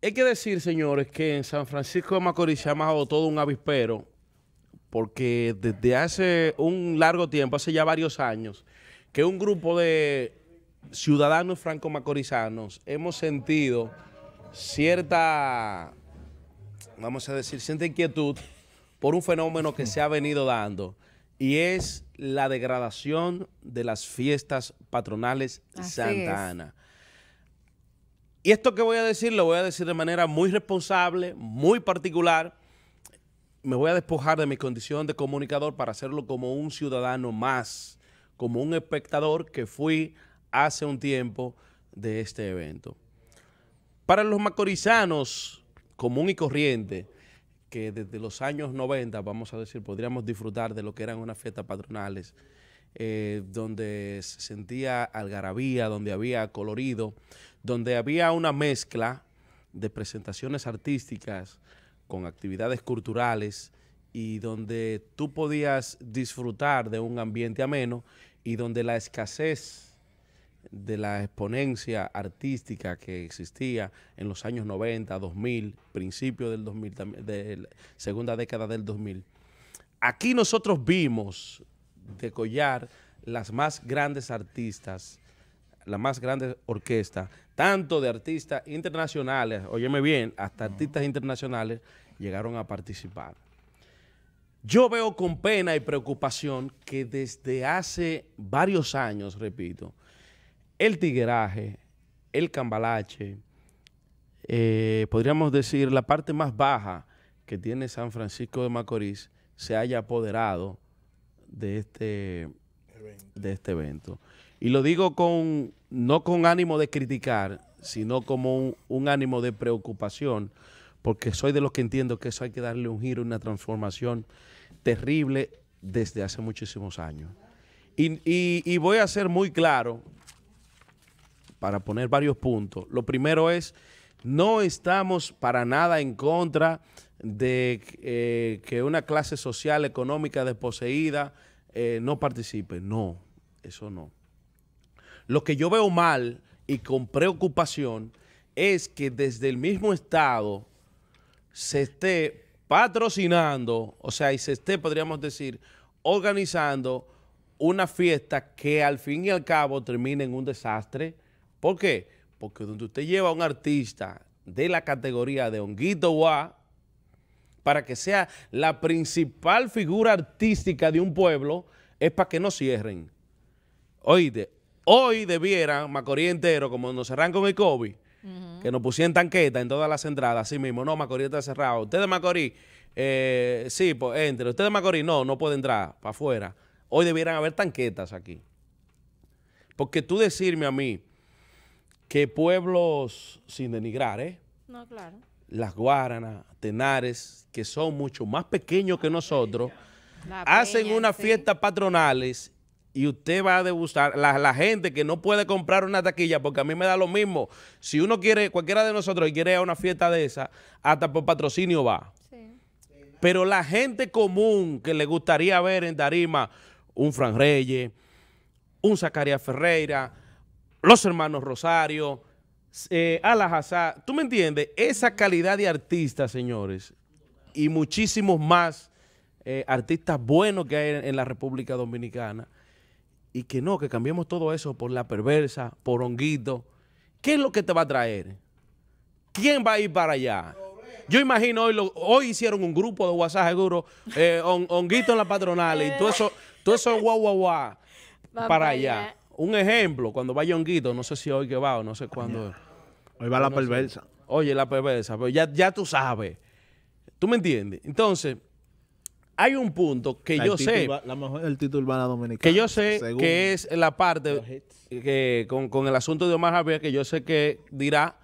Hay que decir, señores, que en San Francisco de Macorís se ha amado todo un avispero, porque desde hace un largo tiempo, hace ya varios años, que un grupo de ciudadanos franco-macorizanos hemos sentido cierta, vamos a decir, cierta inquietud por un fenómeno que se ha venido dando, y es la degradación de las fiestas patronales Santa Ana. Y esto que voy a decir, lo voy a decir de manera muy responsable, muy particular. Me voy a despojar de mi condición de comunicador para hacerlo como un ciudadano más, como un espectador que fui hace un tiempo de este evento. Para los macorizanos común y corriente, que desde los años 90, vamos a decir, podríamos disfrutar de lo que eran unas fiestas patronales, donde se sentía algarabía, donde había colorido, donde había una mezcla de presentaciones artísticas con actividades culturales y donde tú podías disfrutar de un ambiente ameno y donde la escasez de la exponencia artística que existía en los años 90, 2000, principio del 2000, de segunda década del 2000. Aquí nosotros vimos decollar las más grandes artistas, las más grandes orquestas, tanto de artistas internacionales, óyeme bien, hasta artistas internacionales llegaron a participar. Yo veo con pena y preocupación que desde hace varios años, repito, el tigueraje, el cambalache, podríamos decir la parte más baja que tiene San Francisco de Macorís, se haya apoderado de este evento. Y lo digo con, no con ánimo de criticar, sino como un ánimo de preocupación, porque soy de los que entiendo que eso hay que darle un giro, una transformación terrible desde hace muchísimos años. Y voy a ser muy claro para poner varios puntos. Lo primero es, no estamos para nada en contra de que una clase social, económica desposeída no participe. No, eso no. Lo que yo veo mal y con preocupación es que desde el mismo Estado se esté patrocinando, o sea, y se esté, podríamos decir, organizando una fiesta que al fin y al cabo termina en un desastre. ¿Por qué? Porque donde usted lleva a un artista de la categoría de Honguito Wah para que sea la principal figura artística de un pueblo, es para que no cierren. Oíste, hoy debieran, Macorís entero, como nos cerran con el COVID, que nos pusieran tanqueta en todas las entradas, así mismo, no, Macorís está cerrado. Usted de Macorís, sí, pues entre. Usted de Macorís, no, no puede entrar, para afuera. Hoy debieran haber tanquetas aquí. Porque tú decirme a mí que pueblos, sin denigrar, no, claro. Las Guaranas, Tenares, que son mucho más pequeños que nosotros, hacen unas fiestas patronales. Y usted va a degustar, la gente que no puede comprar una taquilla, porque a mí me da lo mismo. Si uno quiere, cualquiera de nosotros quiere ir a una fiesta de esa, hasta por patrocinio va. Sí. Pero la gente común que le gustaría ver en tarima un Frank Reyes, un Zacarías Ferreira, los hermanos Rosario, Alajazá, ¿tú me entiendes? Esa calidad de artistas, señores, y muchísimos más artistas buenos que hay en la República Dominicana. Y que no, que cambiemos todo eso por la perversa, por Honguito. ¿Qué es lo que te va a traer? ¿Quién va a ir para allá? Yo imagino, hoy hicieron un grupo de WhatsApp, seguro, Honguito en la patronal y todo eso guau, para allá. Un ejemplo, cuando vaya Honguito, no sé si hoy que va o no sé cuándo. Hoy va la perversa. Oye, la perversa, pero ya tú sabes. ¿Tú me entiendes? Entonces, hay un punto que yo sé, la mejor altitud urbana dominicana, que yo sé que es la parte que con el asunto de Omar Javier, que yo sé que dirá,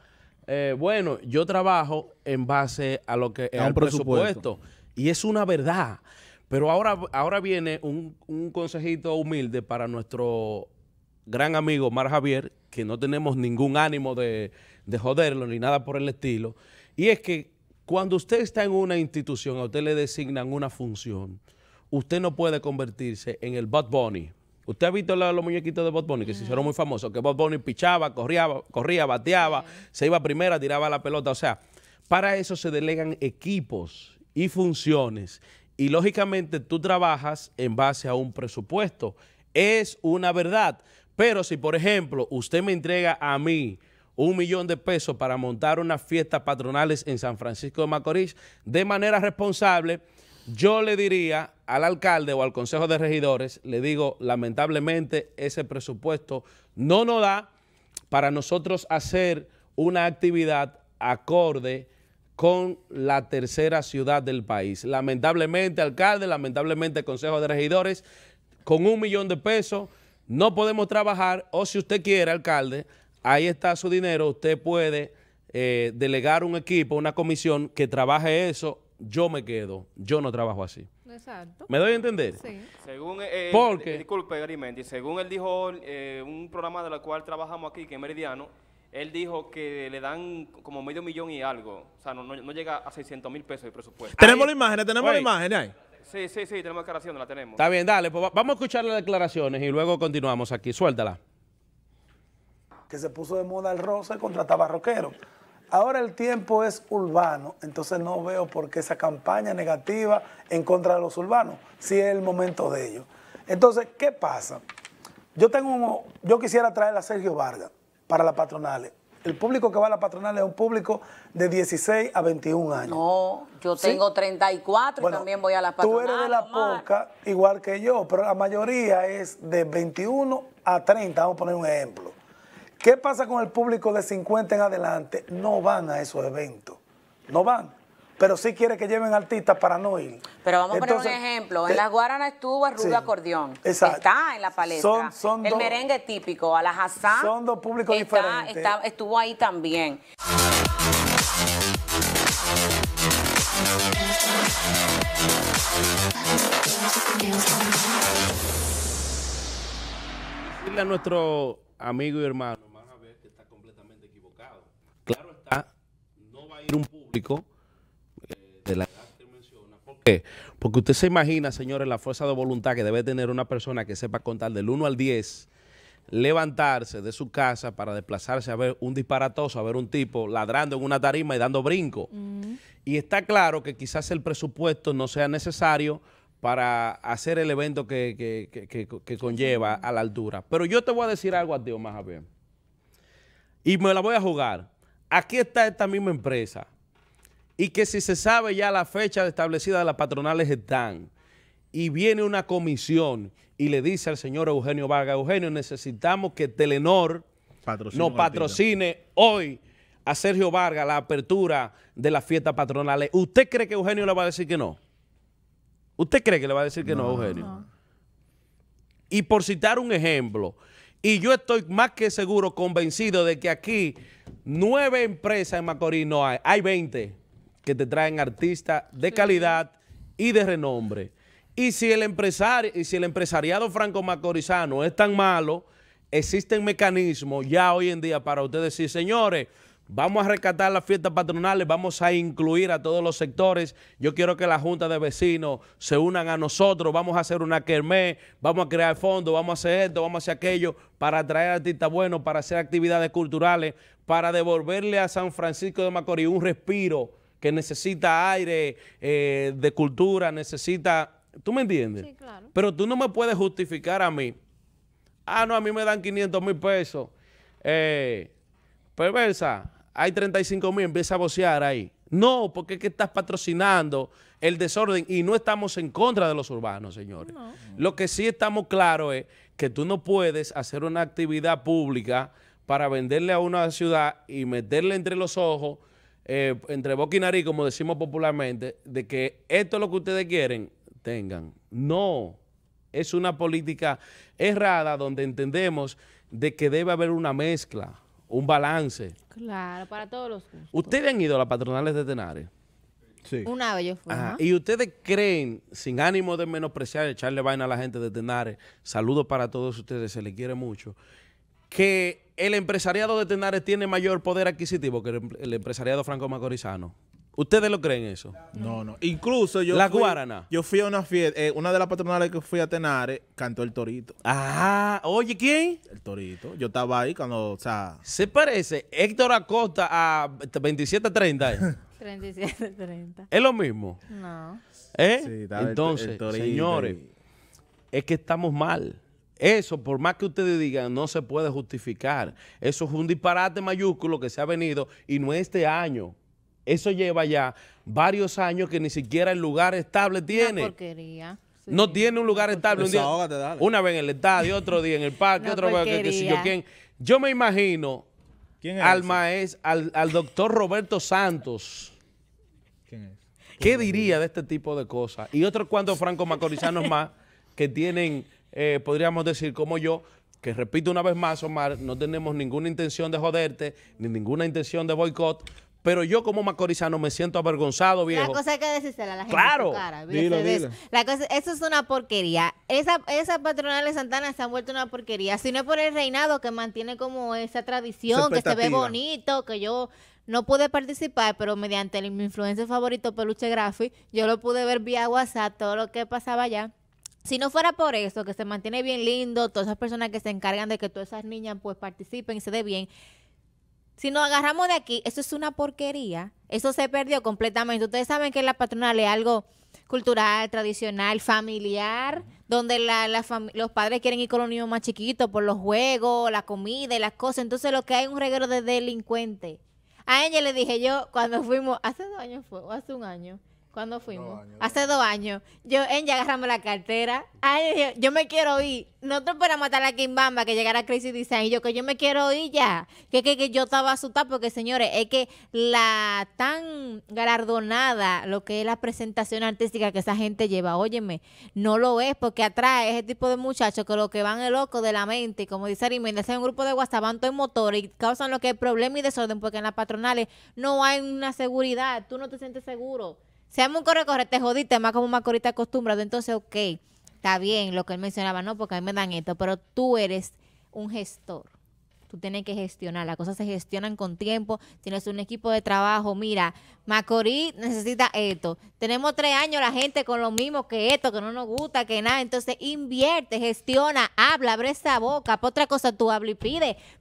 bueno, yo trabajo en base a lo que es el presupuesto. Y es una verdad. Pero ahora viene un consejito humilde para nuestro gran amigo Omar Javier, que no tenemos ningún ánimo de joderlo ni nada por el estilo. Y es que cuando usted está en una institución, a usted le designan una función, usted no puede convertirse en el Bad Bunny ¿Usted ha visto los muñequitos de Bad Bunny que se hicieron muy famosos? Que Bad Bunny pichaba, corría, bateaba, se iba a primera, tiraba la pelota. O sea, para eso se delegan equipos y funciones. Y lógicamente tú trabajas en base a un presupuesto. Es una verdad. Pero si, por ejemplo, usted me entrega a mí $1.000.000 para montar unas fiestas patronales en San Francisco de Macorís de manera responsable, yo le diría al alcalde o al consejo de regidores, le digo, lamentablemente ese presupuesto no nos da para nosotros hacer una actividad acorde con la tercera ciudad del país. Lamentablemente, alcalde, lamentablemente, consejo de regidores, con $1.000.000 no podemos trabajar, o si usted quiere, alcalde, ahí está su dinero, usted puede delegar un equipo, una comisión que trabaje eso. Yo me quedo, yo no trabajo así. Exacto. ¿Me doy a entender? Sí. Según, porque, disculpe, Garimendi, según él dijo, un programa de la cual trabajamos aquí, que es Meridiano, él dijo que le dan como $500,000 y algo. O sea, no llega a $600,000 el presupuesto. Tenemos la imagen, tenemos la imagen ahí. Sí, tenemos la declaración, la tenemos. Está bien, dale, pues vamos a escuchar las declaraciones y luego continuamos aquí. Suéltala. Que se puso de moda el rosa y contrataba rockero. Ahora el tiempo es urbano, entonces no veo por qué esa campaña negativa en contra de los urbanos, si es el momento de ellos. Entonces, ¿qué pasa? Yo quisiera traer a Sergio Vargas para las patronales. El público que va a las patronales es un público de 16 a 21 años. No, yo tengo 34 y también voy a las patronales. Tú eres de la poca, igual que yo, pero la mayoría es de 21 a 30, vamos a poner un ejemplo. ¿Qué pasa con el público de 50 en adelante? No van a esos eventos, no van. Pero sí quiere que lleven artistas para no ir. Pero vamos a poner un ejemplo. En las Guaranas estuvo el Rubén Cordión. Exacto. Está en la palestra. El merengue típico, Alajazá. Son dos públicos diferentes. Estuvo ahí también. Decirle a nuestro amigo y hermano claro está, no va a ir un público de la edad que menciona. ¿Por qué? Porque usted se imagina, señores, la fuerza de voluntad que debe tener una persona que sepa contar del 1 al 10, levantarse de su casa para desplazarse a ver un disparatoso, a ver un tipo ladrando en una tarima y dando brinco. Y está claro que quizás el presupuesto no sea necesario para hacer el evento que conlleva a la altura. Pero yo te voy a decir algo a ti, Omar Javier, y me la voy a jugar. Aquí está esta misma empresa, y que si se sabe ya la fecha establecida de las patronales están, y viene una comisión y le dice al señor Eugenio Vargas, Eugenio, necesitamos que Telenord nos patrocine hoy a Sergio Vargas la apertura de las fiestas patronales. ¿Usted cree que Eugenio le va a decir que no? ¿Usted cree que le va a decir que no, Eugenio? No. Y por citar un ejemplo, y yo estoy más que seguro convencido de que aquí 9 empresas en Macorís no hay, hay 20 que te traen artistas de calidad y de renombre. Y si el empresariado franco-macorizano es tan malo, existen mecanismos ya hoy en día para usted decir, señores, vamos a rescatar las fiestas patronales, vamos a incluir a todos los sectores, yo quiero que la junta de vecinos se unan a nosotros, vamos a hacer una kermés, vamos a crear fondos, vamos a hacer esto, vamos a hacer aquello, para atraer artistas buenos, para hacer actividades culturales, para devolverle a San Francisco de Macorís un respiro que necesita aire de cultura, necesita... ¿Tú me entiendes? Sí, claro. Pero tú no me puedes justificar a mí. Ah, no, a mí me dan $500,000. Perversa, hay 35,000, empieza a vocear ahí. No, porque es que estás patrocinando el desorden y no estamos en contra de los urbanos, señores. No. Lo que sí estamos claros es que tú no puedes hacer una actividad pública para venderle a una ciudad y meterle entre los ojos, entre boca y nariz, como decimos popularmente, de que esto es lo que ustedes quieren, tengan. No, es una política errada donde entendemos de que debe haber una mezcla, un balance. Claro, para todos los gustos. ¿Ustedes han ido a las patronales de Tenares? Sí. Una vez yo fui. Ajá. ¿Y ustedes creen, sin ánimo de menospreciar, echarle vaina a la gente de Tenares, saludos para todos ustedes, se les quiere mucho, que el empresariado de Tenares tiene mayor poder adquisitivo que el empresariado franco-macorizano? ¿Ustedes lo creen eso? No, no. Incluso yo... La Guarana. Yo fui a una fiesta, una de las patronales que fui a Tenares, cantó El Torito. Ah, oye, ¿quién? El Torito. Yo estaba ahí cuando, o sea... ¿Se parece Héctor Acosta a 2730? 3730. ¿Es lo mismo? No. ¿Eh? Sí, entonces, el Torito, señores, es que estamos mal. Eso, por más que ustedes digan, no se puede justificar. Eso es un disparate mayúsculo que se ha venido y no este año. Eso lleva ya varios años que ni siquiera el lugar estable tiene. Una porquería. Sí. No tiene un lugar estable. Un día, una vez en el estadio, otro día en el parque, otro vez que si yo quién. Yo me imagino al maestro, al doctor Roberto Santos. ¿Quién es? ¿Qué diría de este tipo de cosas? Y otros cuantos franco-macorizanos más que tienen, podríamos decir, como yo, que repito una vez más, Omar, no tenemos ninguna intención de joderte, ni ninguna intención de boicot. Pero yo como macorizano me siento avergonzado, viejo. La cosa hay que decírsela a la gente. ¡Claro! Cara, dilo, dilo. La cosa, eso es una porquería. Esa patronal de Santa Ana se ha vuelto una porquería. Si no es por el reinado que mantiene como esa tradición, que se ve bonito, que yo no pude participar, pero mediante mi influencer favorito, Peluche Grafi, yo lo pude ver vía WhatsApp, todo lo que pasaba allá. Si no fuera por eso, que se mantiene bien lindo, todas esas personas que se encargan de que todas esas niñas pues participen y se dé bien... Si nos agarramos de aquí, eso es una porquería. Eso se perdió completamente. Ustedes saben que la patronal es algo cultural, tradicional, familiar, donde los padres quieren ir con los niños más chiquitos por los juegos, la comida y las cosas. Entonces lo que hay es un reguero de delincuentes. A ella le dije yo, cuando fuimos, hace 2 años fue, o hace 1 año, cuando fuimos, hace 2 años, yo en ya agarramos la cartera, yo me quiero ir, nosotros para matar a la Kimbamba que llegara Crazy Design, y yo que yo me quiero ir ya, que yo estaba asustada porque señores, es que la tan galardonada, lo que es la presentación artística que esa gente lleva, óyeme, no lo es porque atrás es el tipo de muchachos que lo que van es loco de la mente, como dice Arimendi, hacen un grupo de WhatsApp, van todo en motor y causan lo que es problema y desorden porque en las patronales no hay una seguridad, tú no te sientes seguro. Seamos un corre-corre, te jodiste, más como un macorita acostumbrado. Entonces, ok, está bien lo que él mencionaba, no, porque a mí me dan esto, pero tú eres un gestor. Tú tienes que gestionar, las cosas se gestionan con tiempo, tienes un equipo de trabajo, mira, Macorís necesita esto, tenemos 3 años la gente con lo mismo que esto, que no nos gusta, que nada, entonces invierte, gestiona, habla, abre esa boca, para otra cosa tú hablas y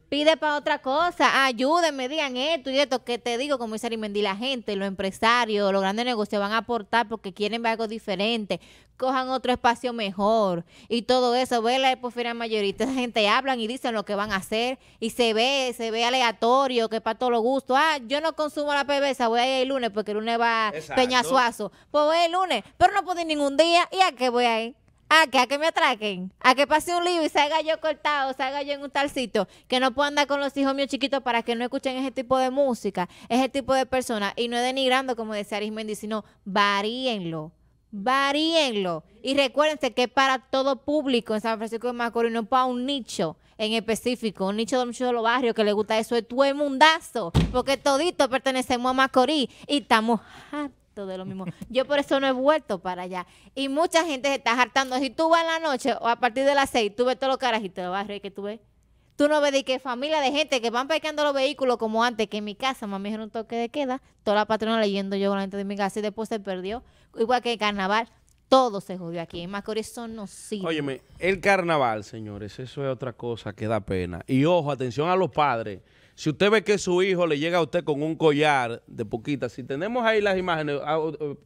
pide para otra cosa, ayúdenme, digan esto y esto, que te digo, como dice Arimendi, la gente, los empresarios, los grandes negocios van a aportar porque quieren ver algo diferente, cojan otro espacio mejor y todo eso, ve la epofera mayorista, esa gente hablan y dicen lo que van a hacer y se ve aleatorio, que para todos los gustos, yo no consumo la PBSA, voy a ir el lunes porque el lunes va Peña Suazo, pues voy el lunes, pero no puedo ir ningún día, ¿y a qué voy a ir? ¿A que me atraquen? ¿A que pase un lío y salga yo cortado, salga yo en un talcito? Que no puedo andar con los hijos míos chiquitos para que no escuchen ese tipo de música, ese tipo de personas, y no es denigrando como decía Arismendi, sino varíenlo. Varíenlo. Y recuérdense que es para todo público en San Francisco de Macorís, no para un nicho en específico, un nicho de muchos de los barrios que le gusta eso, es todo el mundazo, porque todito pertenecemos a Macorís y estamos hartos de lo mismo. Yo por eso no he vuelto para allá. Y mucha gente se está hartando. Si tú vas en la noche o a partir de las 6, tú ves todos los carajitos de barrio que tú ves. Tú no ves de que familia de gente que van pescando los vehículos como antes, que en mi casa, mami, era un toque de queda, toda la patrona leyendo yo con la gente de mi casa y después se perdió. Igual que el carnaval, todo se jodió aquí. En Macorís son nocivos. Óyeme, el carnaval, señores, eso es otra cosa que da pena. Y ojo, atención a los padres. Si usted ve que su hijo le llega a usted con un collar de poquita, si tenemos ahí las imágenes,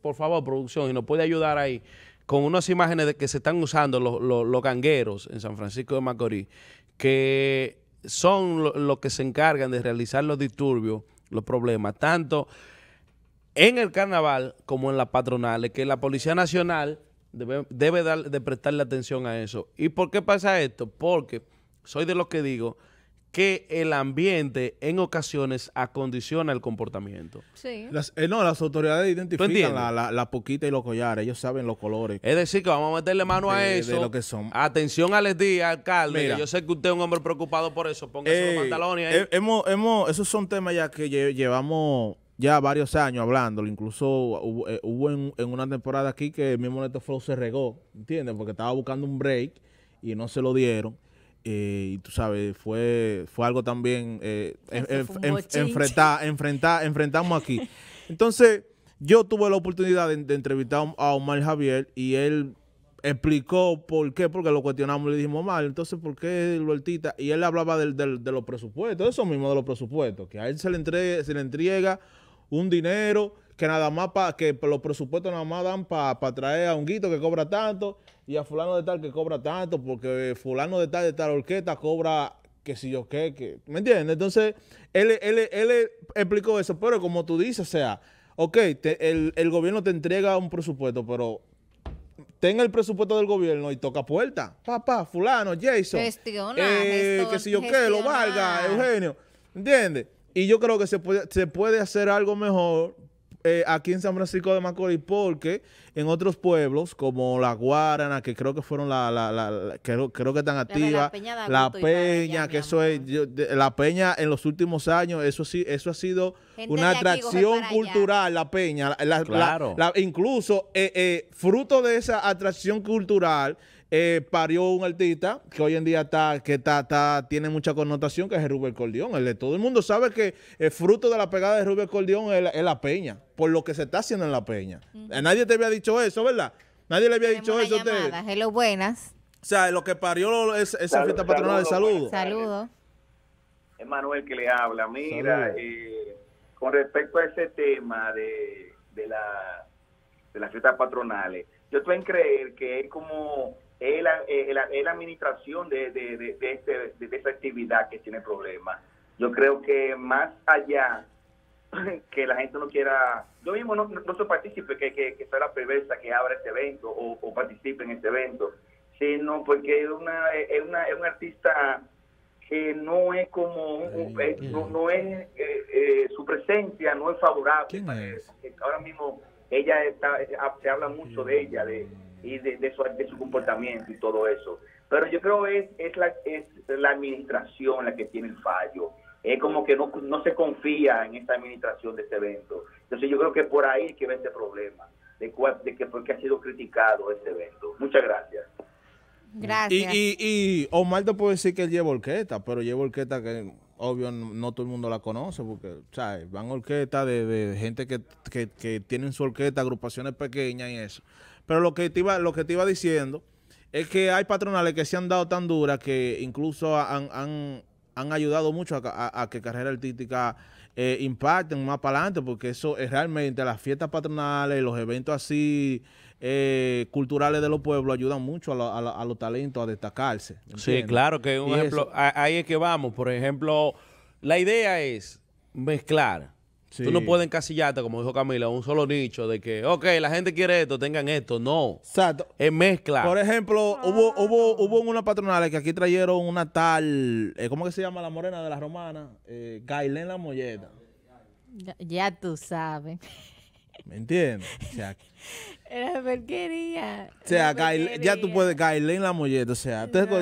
por favor, producción, y nos puede ayudar ahí, con unas imágenes de que se están usando los gangueros en San Francisco de Macorís, que son los que se encargan de realizar los disturbios, los problemas, tanto en el carnaval como en las patronales, que la Policía Nacional debe prestarle atención a eso. ¿Y por qué pasa esto? Porque soy de los que digo que el ambiente en ocasiones acondiciona el comportamiento. Sí. Las autoridades identifican la poquita y los collares, ellos saben los colores. Es decir, que vamos a meterle mano a eso. De lo que son. Atención a les días, alcalde. Mira, yo sé que usted es un hombre preocupado por eso, póngase los pantalones ahí. Esos son temas ya que llevamos ya varios años hablándolo, incluso hubo en una temporada aquí que el mismo Neto Flow se regó, ¿entiendes? Porque estaba buscando un break y no se lo dieron. Y tú sabes, fue algo también enfrentamos aquí. Entonces, Yo tuve la oportunidad de entrevistar a Omar Javier y él explicó por qué, porque lo cuestionamos y le dijimos, Omar, entonces, ¿por qué el artista? Y él hablaba de los presupuestos, eso mismo de los presupuestos, que a él se le entrega un dinero que nada más que los presupuestos nada más dan para traer a Honguito que cobra tanto y a fulano de tal que cobra tanto, porque fulano de tal orquesta cobra que si yo qué, que... ¿Me entiendes? Entonces, él explicó eso, pero como tú dices, o sea, ok, el gobierno te entrega un presupuesto, pero... Tenga el presupuesto del gobierno y toca puerta. Papá, fulano, Jason. Gestiona, que si yo qué, lo valga, Eugenio. ¿Entiendes? Y yo creo que se puede hacer algo mejor aquí en San Francisco de Macorís, porque en otros pueblos, como La Guarana, que creo que fueron creo que están activas, La Peña, que eso es, La Peña en los últimos años, eso sí, eso ha sido una atracción cultural, La Peña. Claro. Incluso, fruto de esa atracción cultural, parió un artista que hoy en día tiene mucha connotación, que es Rubén Cordión. Todo el mundo sabe que el fruto de la pegada de Rubén Cordión es La Peña, por lo que se está haciendo en La Peña. Nadie te había dicho eso, ¿verdad? Nadie le había dicho eso a usted. Hello, buenas. O sea, lo que parió es esa fiesta patronal de saludo. Saludos. Es Manuel que le habla. Mira, con respecto a ese tema de las fiestas patronales, yo estoy en creer que es como... es la administración de esa actividad que tiene problemas. Yo creo que más allá que la gente no quiera, yo mismo no soy partícipe que sea la perversa que abra este evento o participe en este evento, sino porque es un artista que no es como su presencia no es favorable. ¿Quién es? Ahora mismo ella se habla mucho de ella, de su comportamiento y todo eso, pero yo creo es la administración la que tiene el fallo. Es como que no se confía en esta administración de este evento. Entonces yo creo que por ahí es que ve este problema porque ha sido criticado este evento. Muchas gracias. Gracias. Y Omar te puede decir que él lleva orquesta, pero lleva orquesta que obvio no todo el mundo la conoce, porque ¿sabes? Van orquestas de gente que tienen su orquesta, agrupaciones pequeñas y eso. Pero lo que te iba diciendo es que hay patronales que se han dado tan duras que incluso han ayudado mucho a que carreras artísticas impacten más para adelante, porque eso es realmente las fiestas patronales, los eventos así culturales de los pueblos ayudan mucho a los talentos a destacarse. ¿Entiendes? Sí, claro, que un ejemplo, ahí es que vamos. Por ejemplo, la idea es mezclar. Sí. Tú no puedes encasillarte, como dijo Camila, un solo nicho de que, ok, la gente quiere esto, tengan esto. No. Exacto. Es mezcla. Por ejemplo, hubo una patronal que aquí trajeron una tal, ¿cómo que se llama la morena de las romanas? Gailén la Moyeta. Ya tú sabes. ¿Me entiendes? O sea, era porquería. O sea, ya tú puedes, Gailén la Moyeta. O sea, no.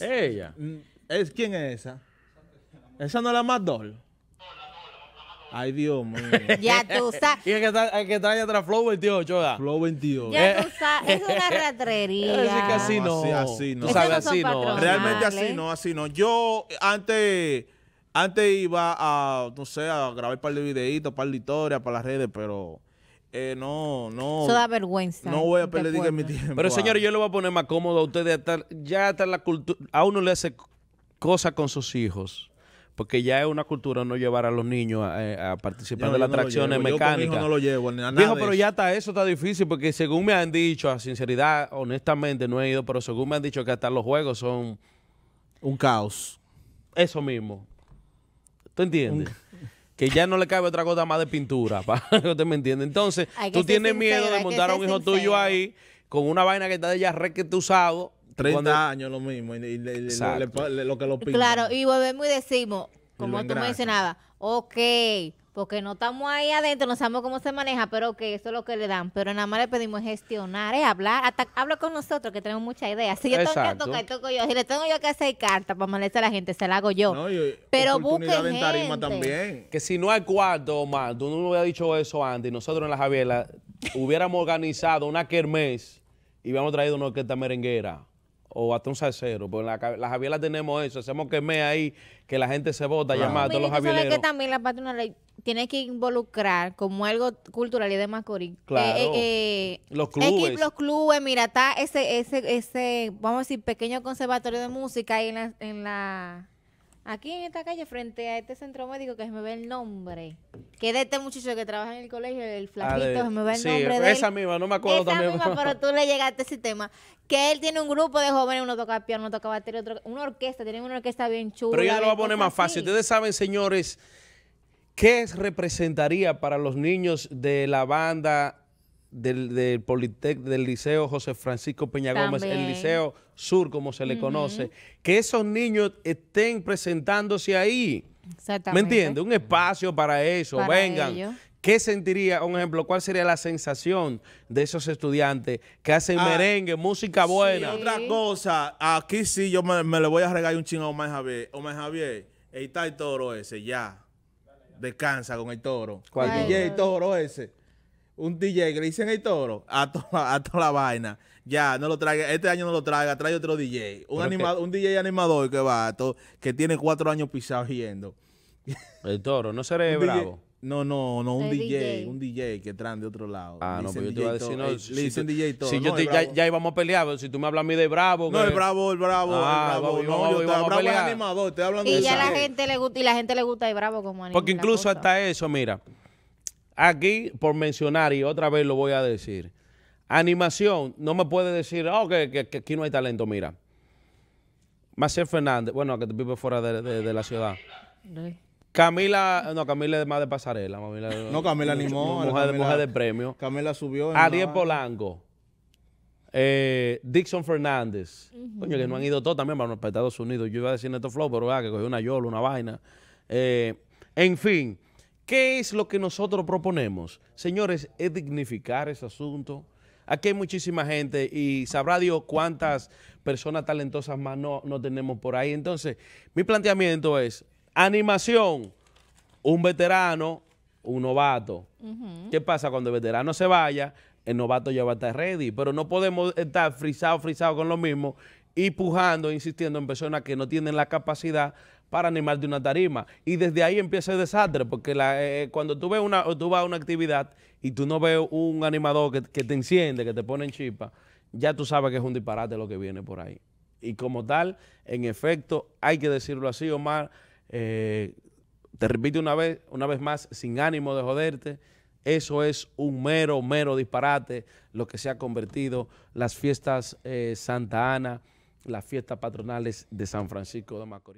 Ella. ¿Quién es esa? ¿Esa no es la más dol? Ay, Dios mío. Ya tú sabes. Y el que trae atrás Flow 28, ¿verdad? Flow 28. Ya tú sabes. Es una ratrería. Es que así no. Así no. Sabes, así no. Realmente así no, así no. Yo antes iba a, no sé, a grabar un par de videitos, un par de historias para las redes, pero... no. Eso da vergüenza. No voy a perder mi tiempo. Pero, señores, yo le voy a poner más cómodo a ustedes. Ya hasta la cultura... A uno le hace cosas con sus hijos. Porque ya es una cultura no llevar a los niños a participar de las atracciones mecánicas. Yo no lo llevo, ni a nada. Dijo, pero ya hasta eso está difícil, porque según me han dicho, a sinceridad, honestamente no he ido, pero según me han dicho que hasta los juegos son... un caos. Eso mismo. ¿Tú entiendes? Que ya no le cabe otra gota más de pintura, ¿usted me entiende? Entonces, tú tienes miedo de montar a un hijo tuyo ahí, con una vaina que está de ya requetuzado, 30 años lo mismo, y lo que lo pintan. Claro, y volvemos y decimos, como tú mencionabas, ok, porque no estamos ahí adentro, no sabemos cómo se maneja, pero ok, eso es lo que le dan. Pero nada más le pedimos gestionar, hablar, hasta habla con nosotros que tenemos muchas ideas. Si yo tengo que tocar, toco yo. Si le tengo yo que hacer carta para molestar a la gente, se la hago yo. No, pero busquen gente. Tarima también. Que si no hay cuarto, Omar, tú no lo hubieras dicho eso antes, nosotros en la Javiela hubiéramos organizado una kermés y hubiéramos traído una orquesta merenguera. O hasta un salsero, porque en la Javiela tenemos eso, hacemos que ahí, que la gente se bota, llamando a todos los javieles. Que también la patronal tiene que involucrar como algo cultural y de Macorís. Claro. Los clubes. Los clubes, mira, está ese, vamos a decir, pequeño conservatorio de música ahí en la aquí en esta calle, frente a este centro médico, que se me ve el nombre, que es de este muchacho que trabaja en el colegio, el flaquito, se me ve el nombre de él. Esa misma, no me acuerdo también. Esa misma, pero tú le llegaste a ese tema. Que él tiene un grupo de jóvenes, uno toca piano, uno toca batería, otro, una orquesta, tiene una orquesta bien chula. Pero yo lo voy a poner más fácil. Ustedes saben, señores, ¿qué representaría para los niños de la banda del Liceo José Francisco Peña Gómez, el Liceo Sur, como se le conoce, que esos niños estén presentándose ahí? ¿Me entiendes? Un espacio para eso, para vengan. Ellos. ¿Qué sentiría, un ejemplo, cuál sería la sensación de esos estudiantes que hacen merengue, música buena? Sí, otra cosa, aquí sí yo me le voy a regalar un chingo a Omar Javier. Omar Javier, ahí está el toro ese, ya. Descansa con el toro. ¿Cuál DJ el toro ese? Un DJ que le dicen el toro a toda la vaina. Ya, no lo traiga, este año no lo traiga, trae otro DJ. Un DJ animador que va, que tiene 4 años pisado yendo. El toro, ¿no seré bravo? No, un DJ, un DJ que traen de otro lado. Ah, no, pero yo te iba a decir, no, le dicen DJ todo. Si yo ya íbamos a pelear, pero si tú me hablas a mí de bravo. No, el bravo. No, yo estaba bravo, es animador, estoy hablando de eso. Y ya la gente le gusta el bravo como animador. Porque incluso hasta eso, mira. Aquí, por mencionar, y otra vez lo voy a decir, animación, no me puede decir, que aquí no hay talento, mira. Marcelo Fernández, bueno, que vive fuera de la ciudad. Camila, no, Camila es más de pasarela. Camila animó. Mujer de premio. Camila subió. Ariel Polanco. Dixon Fernández. Coño, que no han ido todos también para Estados Unidos. Yo iba a decir Neto Flow, pero que cogió una yola, una vaina. En fin. ¿Qué es lo que nosotros proponemos? Señores, es dignificar ese asunto. Aquí hay muchísima gente y sabrá Dios cuántas personas talentosas más no tenemos por ahí. Entonces, mi planteamiento es animación, un veterano, un novato. ¿Qué pasa cuando el veterano se vaya? El novato ya va a estar ready, pero no podemos estar frisados con lo mismo y pujando, insistiendo en personas que no tienen la capacidad para animar de una tarima. Y desde ahí empieza el desastre, porque cuando tú vas a una actividad y tú no ves un animador que te enciende, que te pone en chispa, ya tú sabes que es un disparate lo que viene por ahí. Y como tal, en efecto, hay que decirlo así, Omar, te repito una vez más, sin ánimo de joderte, eso es un mero disparate lo que se ha convertido las fiestas Santa Ana, las fiestas patronales de San Francisco de Macorís.